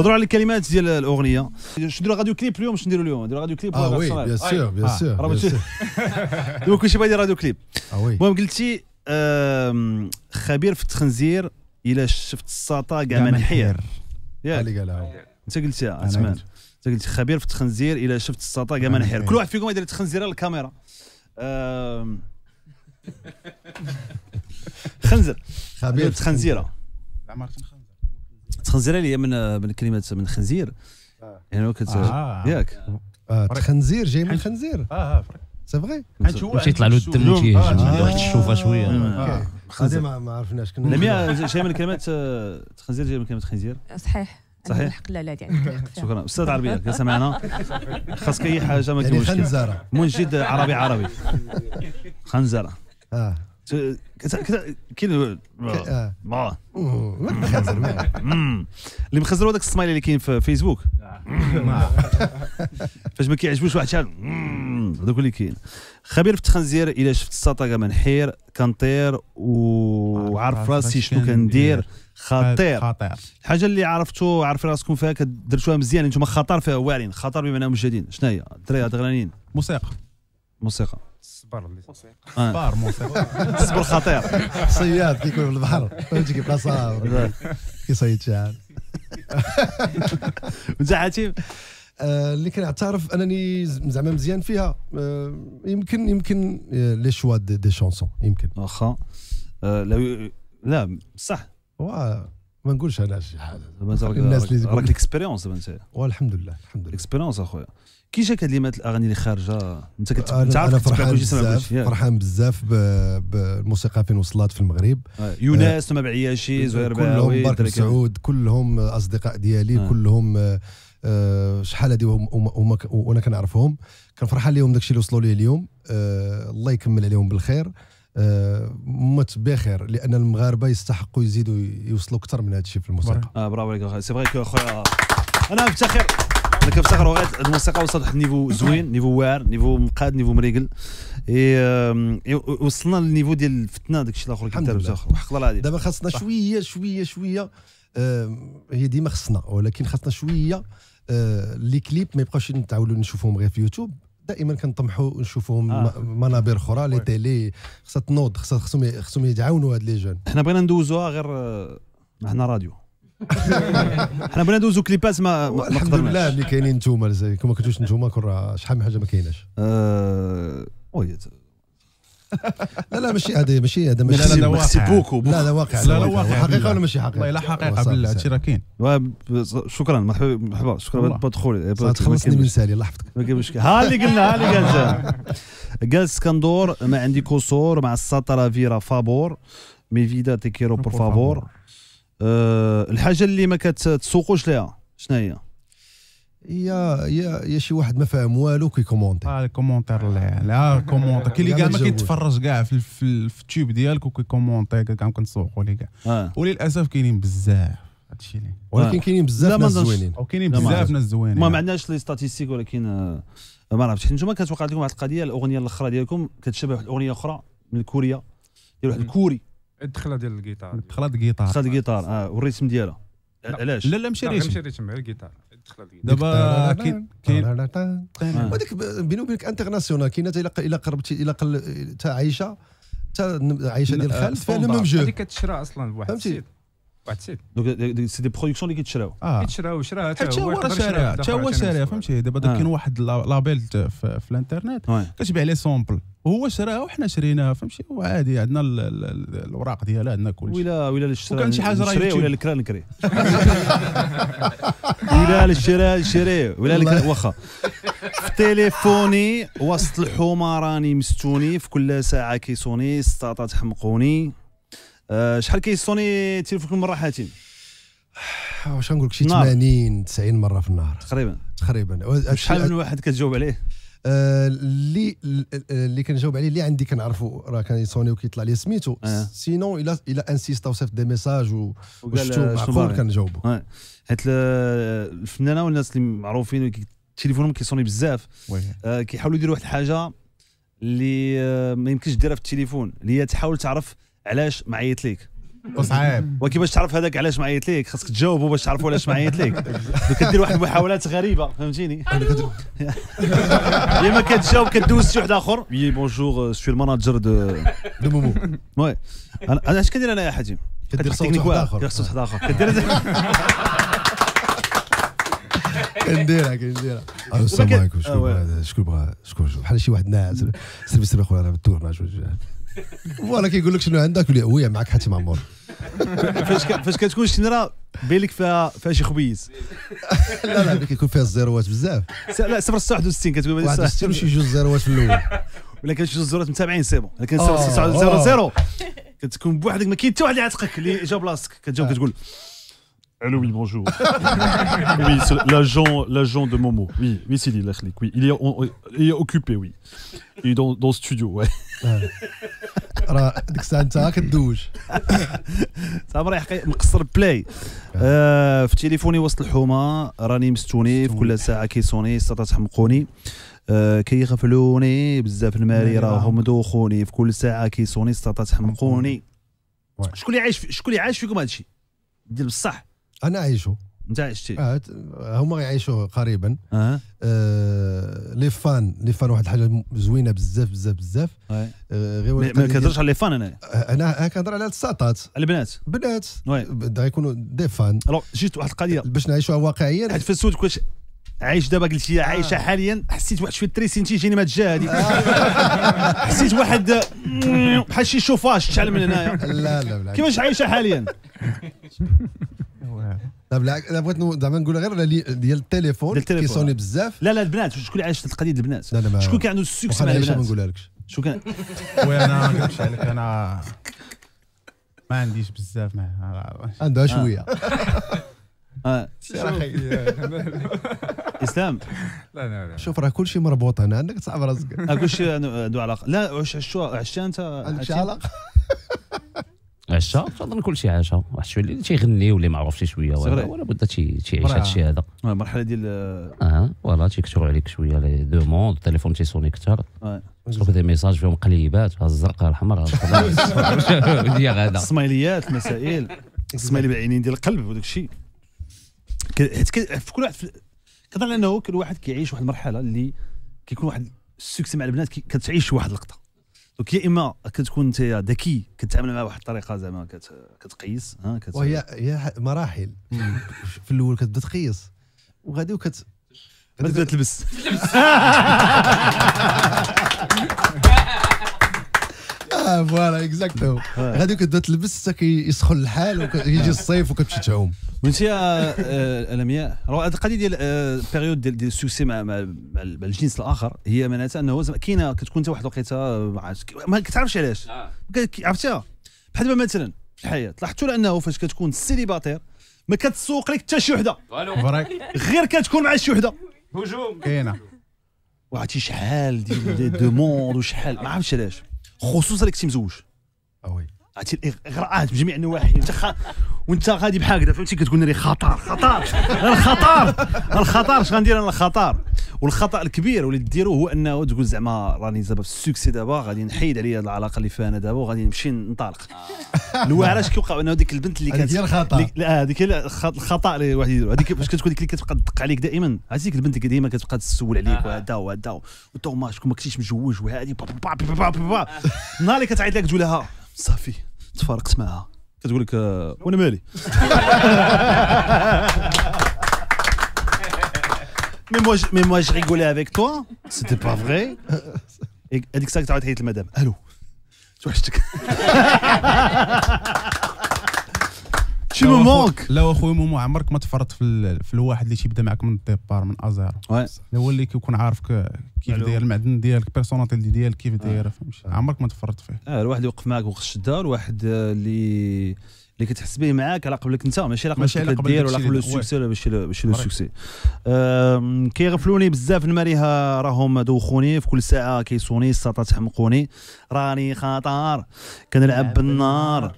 نهضروا على الكلمات ديال الاغنيه. شنو نديروا راديو كليب اليوم؟ نديروا راديو كليب. وي بيان سور بيان سور. دابا كلشي بغا يدير راديو كليب. المهم قلتي خبير في التخنزير، الا شفت الساطا كاع ما نحير. ياك اللي قالها انت قلتيها عثمان، انت قلتي خبير في التخنزير الا شفت الساطا كاع ما نحير. كل واحد فيكم يدير التخنزيره للكاميرا. خنزر خبير في التخنزيره. التخنزيره اللي هي من كلمه من خنزير، يعني ياك التخنزير جاي من خنزير. سي فغي مشى يطلع له الدم من تيجي واحد الشوفه شويه. هذه ما عرفناش كنا. لميا جاي من كلمه التخنزير، جاي من كلمه خنزير. صحيح صحيح. الحق لا عندك الحق. شكرا استاذ عربيه جالسه معنا، خاصك اي حاجه ما كاينش خنزره منجد عربي عربي خنزره. كاين ما اللي مخزروا داك السمايل اللي كاين في فيسبوك فاش ما كيعجبوش واحد شحال هذوك اللي كاين. خبير في التخنزير الا شفت الساطا كاع ما نحير، كنطير وعارف راسي شنو كندير. خطير. الحاجه اللي عرفتو عارف راسكم فيها درتوها مزيان، انتم خطر فيها واعرين. خطر بمعنى مجهدين. شنو هي الدراري ادرينالين؟ موسيقى الصبر اللي صبار موسيقى الصبر خطير. صياد كيكون في البحر فهمتي كيبقى صابر كيصيد شحال. وانت حاتم اللي كنعترف انني زعما مزيان فيها يمكن لي شوا دي شونسون يمكن واخا لا بصح ما نقولش انا شي حاجه. الناس اللي راك الاكسبيريونس دابا انت. والحمد لله الحمد لله الاكسبيريونس اخويا. كي جاك هاد الاغاني اللي خارجه انت كتعرف كتبقى كلشي سامع كلشي؟ فرحان بزاف بالموسيقى فين وصلت في المغرب. يونس تما بعياشي زهير باوي كلهم برك سعود كلهم اصدقاء ديالي كلهم شحال هادي وانا كنعرفهم. كنفرحان ليهم داكشي اللي وصلوا ليه اليوم. الله يكمل عليهم بالخير. مت بخير لان المغاربه يستحقوا يزيدوا يوصلوا اكثر من هذا الشيء في الموسيقى. برافو عليك اخويا. سي فغي كو اخويا انا افتخر، انا كنفتخر وغير الموسيقى وصلت لواحد النيفو زوين، نيفو واعر، نيفو مقاد، نيفو مريقل. وصلنا للنيفو ديال الفتنه داك الشيء الاخر اللي كنت دابا وحق الله العظيم. دابا خاصنا شويه شويه شويه، هي ديما خاصنا، ولكن خاصنا شويه لي كليب ما يبقاوش نتعاولوا نشوفوهم غير في يوتيوب. دائما كنطمحوا نشوفوهم منابر اخرى لي تيلي. خصها تنوض، خصهم يتعاونوا هاد لي جون. حنا بغينا ندوزوها غير حنا راديو. حنا بغينا ندوزو كليبات ما الحمد لله اللي كاينين نتوما. كون ما كنتوش نتوما كون شحال من حاجه ما كايناش. وي لا ماشي هذا ماشي بوكو. لا واقع. لا واقع حقيقه ولا ماشي حقيقه؟ والله الا حقيقه بالله هادشي راه كاين. شكرا مرحبا. شكرا بدخولي. تخلصني من سالي الله يحفظك. ما كاين مشكل. ها اللي قلنا، ها اللي قالتها. جالس كندور ما عندي كسور مع السطره فيرا فابور مي فيدا تيكيرو بور فابور. الحاجه اللي ما كتسوقوش ليها شنو هي؟ يا شي واحد ما فاهم والو كيكومونتي. الكومونتير لا كومونتي كاين اللي كاع ما كيتفرج كاع في التيوب ديالك وكيكومونتي كاع كنسوقوا ليه كاع. وللاسف كاينين بزاف هادشي اللي ولكن كاينين بزاف ناس زوينين وكاينين بزاف ناس زوينين. ما عندناش لي ستاتيستيك ولكن ما عرفتش حيت نتوما كتوقع لكم واحد القضيه. الاغنيه الاخرى ديالكم كتشبه واحد الاغنيه اخرى من كوريا ديال واحد الكوري. الدخله ديال الجيتار. الدخله ديال الجيتار والريتم ديالها علاش؟ لا ماشي ريتم غير الجيتار. دابا كاين وديك بيني وبينك انترناسيونال كاينه. الا قربتي تا عايشه ديال خالد فيها لو ميم جو. هذيك كتشرا اصلا بواحد السيد دونك سي دي برودكسيون اللي كيتشراو. شراها حتى هو شاريها فهمتي. دابا كاين واحد لابيل في الانترنت كتبيع لي سامبل هو شراها وحنا شريناها فهمتي. وعادي عندنا الاوراق ديالها عندنا كلشي. ولا الشراء وكان شي حاجه راه ولا الكرا نكري ولا الشراء شري ولا الكرا واخا. في تليفوني وسط الحومه راني مستوني، في كل ساعه كيصوني السطاطه تحمقوني. شحال كيصوني تليفونك المره حاتم؟ واش غنقول لك شي 80 90 مره في النهار تقريبا. شحال من واحد كتجاوب عليه؟ اللي كنجاوب عليه اللي عندي كنعرفو راه كيصوني وكيطلع لي سميتو. سينون الا انسيستا وصيفط دي ميساج وشتو معقول كنجاوبو. حيت الفنانه والناس اللي معروفين تليفونهم كيصوني بزاف. كيحاولوا يديروا واحد الحاجه اللي ما يمكنش ديرها في التليفون، اللي هي تحاول تعرف علاش ما عيط ليك. وصعب ولكن باش تعرف هذاك علاش معيط ليك خاصك تجاوبه باش تعرفوا علاش معيط ليك. كدير واحد المحاولات غريبه فهمتيني. يا ما كتجاوب كدوز شي واحد اخر. وي بونجور سوي الماناجر دو مومو. وي انا اش كندير انا يا حاتم؟ كدير صوت اخر. كدير صوت اخر. كدير كنديرها كنديرها. السلام عليكم شكون بغا شكون بحال شي واحد ناعس سير بسير اخويا راه بالدور مع جوج. فوالا كيقول لك شنو عندك وي معك حاتم عمور. فاش كتكون الشنره باين لك فيها شي خبيز. لا لا كيكون فيها الزيروات بزاف. لا 061 كتقول 61 وشي جوج زيروات في الاول. ولا كاين جوج زيروات متابعين سي بون. لكن 000 كتكون بوحدك ما كاين حتى واحد اللي عاتقك اللي جا بلاصتك كتجاوب كتقول allô, oui, bonjour. Oui, l'agent de Momo. Oui, oui, c'est lui, la clique. Oui, il est occupé, oui. Il est dans le studio, ouais. راه ديك الساعه انت كدوج صافي يحقي مقصر بلاي في تليفوني وسط الحومه راني مستوني في كل ساعه كيسوني السطات تحمقوني كيغفلوني بزاف المالي راهم دوخوني في كل ساعه كيسوني السطات تحمقوني. شكون اللي عايش فيكم هادشي ديال بصح؟ انا عايشو. انت عايشتي؟ هما غيعيشوه قريبا. لي فان واحد الحاجه زوينه بزاف بزاف بزاف. غير ما كنهضرش على لي فان انا كنهضر على الساطات البنات. بنات غيكونوا دي فان. الوغ جيت واحد القضيه باش نعيشوها واقعيا حيت في السود كنت عايش دابا قلتي عايشه حاليا حسيت واحد شويه تريسينتي جيني ما تجا هذيك. حسيت واحد بحال شي شوفاج شحال من هنايا. لا لا لا كيفاش عايشه حاليا؟ لا بغيت زعما نقول غير ديال التليفون كيصوني بزاف. لا لا البنات شكون اللي عايش القضيه ديال البنات؟ شكون كان عنده السكس مع البنات؟ ما نقولها لكش. شكون كان؟ وانا ما نكذبش عليك انا ما عنديش بزاف معاها. عندها شويه. اسلام لا لا شوف راه كلشي مربوط هنا عندك تصعب راسك. كلشي عنده علاقه. لا عشتها انت عندك شي علاقه؟ عشا كنظن كلشي عاشها واحد الشيء اللي تيغني واللي ما عرفش شويه ولا بدا تيعيش هذا الشيء هذا المرحله ديال فوالا تيكثروا عليك شويه لي دو موند التليفون تيسوني كثر صوب دي ميساج فيهم قليبات ها الزرقاء الحمراء هي غاده السمايليات مسائل السمايلي بالعينين ديال القلب وداك الشيء. في كل واحد كنظن انه كل واحد كيعيش واحد المرحله اللي كيكون واحد السكسي مع البنات كتعيش واحد اللقطه. دونك يا اما كتكون انت ذكي كتعامل مع واحد الطريقه زعما كتقيس وهي مراحل. في الاول كتبدا تقيس وغادي كتبدا تلبس. فوالا اكزاكتو غادي كتبدا تلبس حتى كيسخن الحال ويجي الصيف وكتمشي تعوم. وانت يا لمياء راه هذه القضيه ديال البيريود ديال السوسي مع الجنس الاخر هي معناتها انه كاينه كتكون انت واحد الوقيته ما كتعرفش علاش عرفتيها بحال دابا مثلا في الحياه لاحظتوا انه فاش كتكون سيليباتير ما كتسوق لك حتى شي وحده غير كتكون مع شي وحده هجوم كاينه واحد شحال ديال دوموند وشحال ما عرفتش علاش خصوصا اللي كنتي مزوج. وي عرفتي الاغراءات بجميع النواحي وانت غادي بحال هكذا فهمتي كتقول لي خطر اش غندير انا الخطر. والخطا الكبير واللي ديروه هو انه تقول زعما راني دابا في السكسي دابا غادي نحيد عليا هذه العلاقه اللي فيها انا دابا وغادي نمشي ننطلق. هو علاش كيوقع انه ديك البنت اللي كانت هذيك الخطا اللي واحد يديرو هذيك فاش كتكون ديك اللي كتبقى تدق عليك دائما عرفتي ديك البنت اللي ديما كتبقى تسول عليك وهذا وتوما شكون ما كنتيش مجوج وهذه النهار اللي كتعيط لك تقول لها صافي تفارقت معها كتقول لك وانا مالي mais moi je rigolais avec toi c'était pas vrai et elle dit que ça tu as traité madame allô tu me manques لا اخويا مومو عمرك ما تفرط في الواحد اللي تيبدا معك من الديبار من ازار هو اللي كيكون عارفك كيف داير المعدن ديالك البيرسوناليتي ديالك كيف دايره فهمتي عمرك ما تفرط فيه. الواحد يوقف معك وقت الشده الواحد اللي كتحس به معاك على قبلك انت ماشي على قبلك دير ولا قبل السكسي ولا باش لو سكسي. كيغفلوني بزاف الماليها راهم دوخوني في كل ساعه كيسوني الساطه تحمقوني راني خطر كنلعب بالنار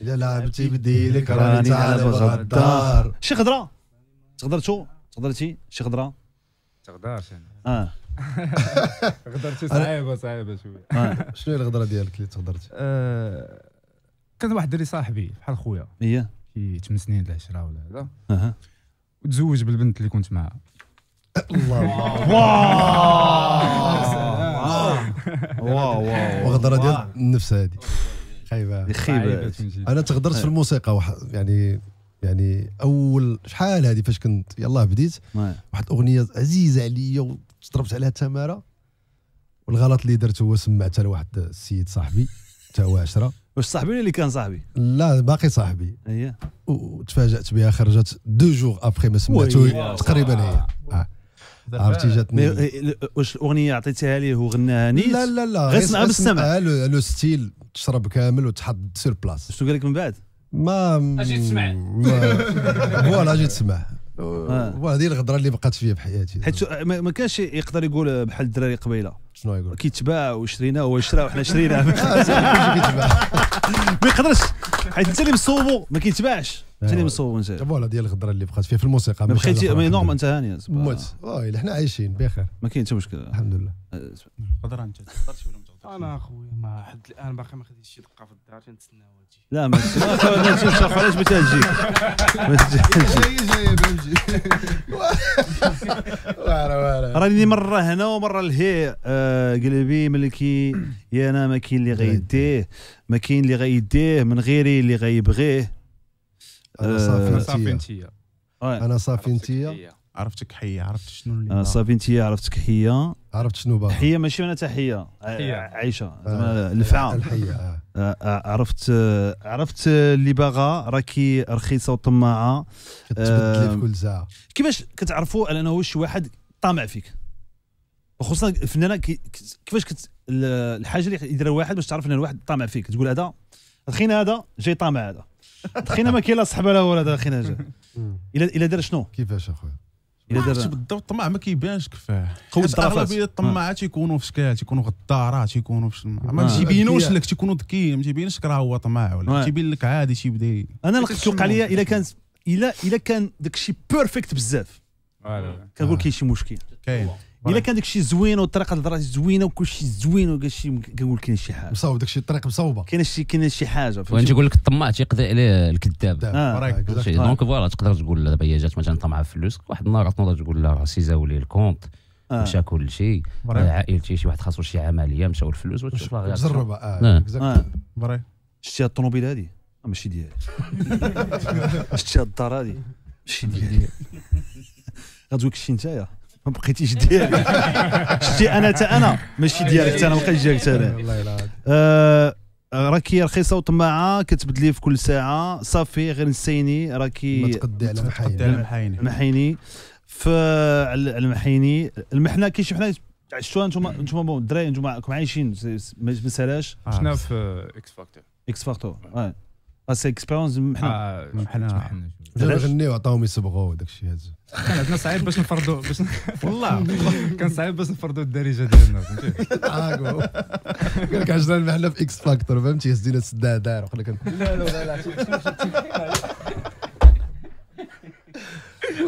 الا لعبتي بديلك راني على الغدار. شي خضره تقدرتي شي خضره تقدرش انا غدرتي صعيبه شويه. شنو هي الغدره ديالك اللي تقدرتي؟ كان واحد الدري صاحبي بحال خويا شي 8 سنين ولا 10 ولا هذا وتزوج بالبنت اللي كنت معها. الله واو واو وغدره ديال النفس هذه خايبه خايبه. انا تغدرت في الموسيقى يعني اول شحال هذه فاش كنت يلاه بديت واحد الاغنيه عزيزه عليا وضربت عليها التماره والغلط اللي درت هو سمعتها لواحد السيد صاحبي حتى هو 10. واش صاحبي اللي كان صاحبي؟ لا باقي صاحبي. وتفاجات بها خرجت دو جوغ ابخي ما سمعتو تقريبا هي عرفتي جاتني. واش الاغنيه عطيتها ليه وغناها نيت؟ لا لا لا غير سمعها بالسمع لو ستيل تشرب كامل وتحط سير بلاص. شنو قال لك من بعد؟ ما اجي تسمع فوالا اجي تسمع هذه الغدره اللي بقات فيا بحياتي. حيت ما كانش يقدر يقول بحال الدراري قبيله شنو يقول كيتباع وشريناه هو شرا وحنا شريناه ما يقدرش حيت انت اللي مصوبو ما كيتباعش انت اللي مصوبو انت فوالا ديال الغدره اللي بقات فيها في الموسيقى. ما بقيتي ما نورمال انت هاني موت واه حنا عايشين بخير ما كاين حتى مشكل الحمد لله. الغدره انت تقدرش ولا ما تقدرش؟ انا اخويا ما حد الان باقي ما خديتش شي دقه في الدار تنتسناو تجي. لا ما تجيش علاش ما تجيش ما تجيش جايه بنجي راني مره هنا ومره لهي. قلبي ملكي يا انا ما كاين اللي غيديه ما كاين اللي غيديه من غيري اللي غيبغيه. انا صافي انتيا انا صافي انتيا عرفتك حيه عرفت شنو اللي انا صافي انتيا عرفتك حيه عرفت شنو باغي حيه ماشي انا حتى حيه عايشه زعما الفعه الحيه. عرفت اللي باغا راكي رخيصه وطماعه كتبدلي في كل ساعه. كيفاش كتعرفوا انه شي واحد طامع فيك وخصوصا الفنانه كيفاش الحاجه اللي يديرها واحد باش تعرف ان الواحد طامع فيك؟ تقول هذا دخينا هذا جاي طامع هذا دخينا ما كاين لا صحبه لا والو هذا دخينا جا الا دار شنو كيفاش اخويا الا دار بالضبط. الطمع ما كيبانش كفاه قوه الطرفات. اغلبيه الطماعات يكونوا في شكل تيكونوا غدارات تيكونوا في ما تيبينوش لك تيكونوا ذكيين ما تيبينش راه هو طماع ولا تيبين لك عادي تيبدا. انا توقع لي الا كان داكشي بيرفكت بزاف كنقول كاين شي مشكل. كاين الا كان داكشي زوين والطريقه الهضره زوينه وكلشي زوين وكلشي كنقول كاين شي حاجه مصاوب داكشي الطريق مصاوبه كاين شي حاجه. وانت تقول لك الطماع تيقضي عليه الكذاب دونك فوالا تقدر تقول دابا هي جات مثلا طمعه في فلوس واحد النهار تنوض تقول لها سي زاولي الكونط مشى كلشي عائلتي شي واحد خاصو شي عمليه مشاو الفلوس وتشوف راه جربها اكزاكت بري شتي هاد الطوموبيل هادي ماشي ديالي شتي هاد الدار هادي ماشي ديالي غتقول شتي نتايا ما بقيتيش ديالي شتي انا حتى انا ماشي ديالك حتى انا ما بقيتش جاك حتى انا. والله العظيم راكي رخيصه وطماعه كتبدلي في كل ساعه صافي غير نسيني راكي متقدي على محايني محيني على المحيني المحنه كاين شي حنا عشتوها انتم بون الدراري انتم معكم عايشين ما تسالاش. شنا في اكس فاكتور هسه اكسبيريونس محنا غنيو عطاهم يصبغوا وداك الشيء هذا كان عندنا صعيب باش نفرضوا والله كان صعيب باش نفرضوا الدارجه ديالنا فهمتي. قال لك عشنا المحله في اكس فاكتور فهمتي هزينا السداع داير وقال لك لا لا لا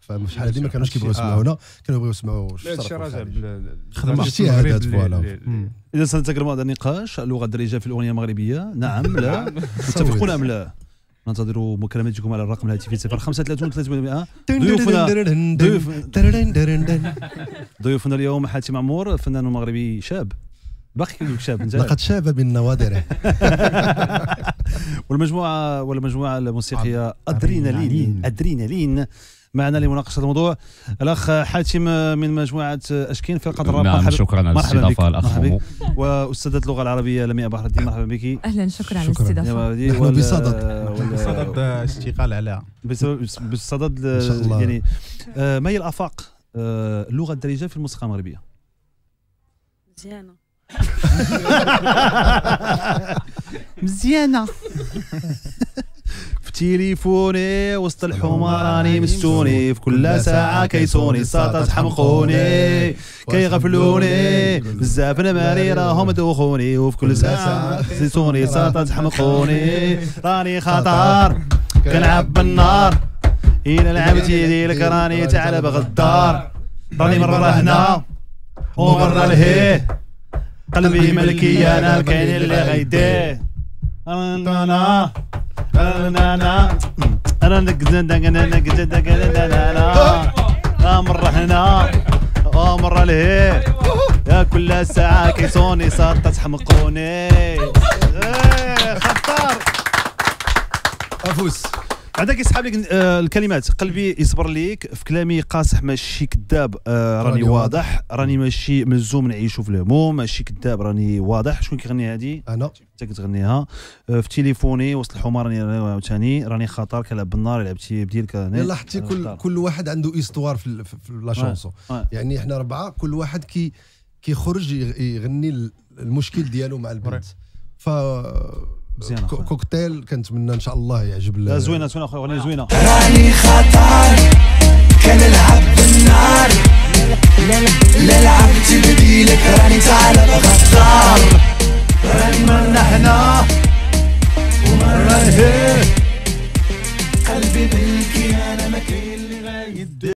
فشحال هذه ما كانوش كيبغيو يسمعونا كانوا يبغيو يسمعوا هادشي راجع بالخدمه اجتهادات فوالا. اذا سنتكلم هذا النقاش اللغه الدارجه في الاغنيه المغربيه نعم لا متفقون ام لا؟ ننتظر مكالماتكم على الرقم الهاتفي 035 300 ضيوفنا اليوم حاتم عمور فنان مغربي شاب باقي كيقول لك شاب لقد شاب من نوادره والمجموعه الموسيقيه ادرينالين معنا لمناقشه الموضوع. الاخ حاتم من مجموعه اشكين فرقه الراب. نعم شكرا على الاستضافه الاخ مومو. واستاذه اللغه العربيه لمياء بحر الدين مرحبا بك. اهلا شكرا على الاستضافه. نحن بصدد اشتغال على بصدد يعني ما هي الافاق اللغه الدارجه في الموسيقى المغربيه؟ مزيانه مزيانه تليفوني وسط الحومه راني مستوني في كل ساعه كيصوني الساطات حمقوني كيغفلوني بزاف انا مالي راهم دوخوني وفي كل ساعه كيصوني الساطات حمقوني راني خطر كنلعب بالنار إلا لعبت يديلك راني تعلب غدار راني مرة هنا ومرة لهيه قلبي ملكي أنا الكاين اللي غيديه أنا مرة هنا ومرة لهيه يا كل ساعة كيصوني صارت تحمقوني خطار أفوس بعدا كيسحاب لك الكلمات قلبي يصبر ليك في كلامي قاصح ماشي كذاب راني واضح راني ماشي ملزوم نعيشو في الهموم ماشي كذاب راني واضح شكون كيغني هادي انا انت كتغنيها في تليفوني وسط الحمار راني ثاني راني خطر كنلعب بالنار لعبتي بديلك يلا حتى كل واحد عنده ايستوار في لا شونسون يعني احنا ربعه كل واحد كيخرج يغني المشكل ديالو مع البنت ف كوكتيل كنتمنى ان شاء الله يعجب لا زوينه تكون اخويا اغنيه زوينه راني خطر كنلعب بالنار لا لعبتي بديلك راني تعلب غدار راني مرنا هنا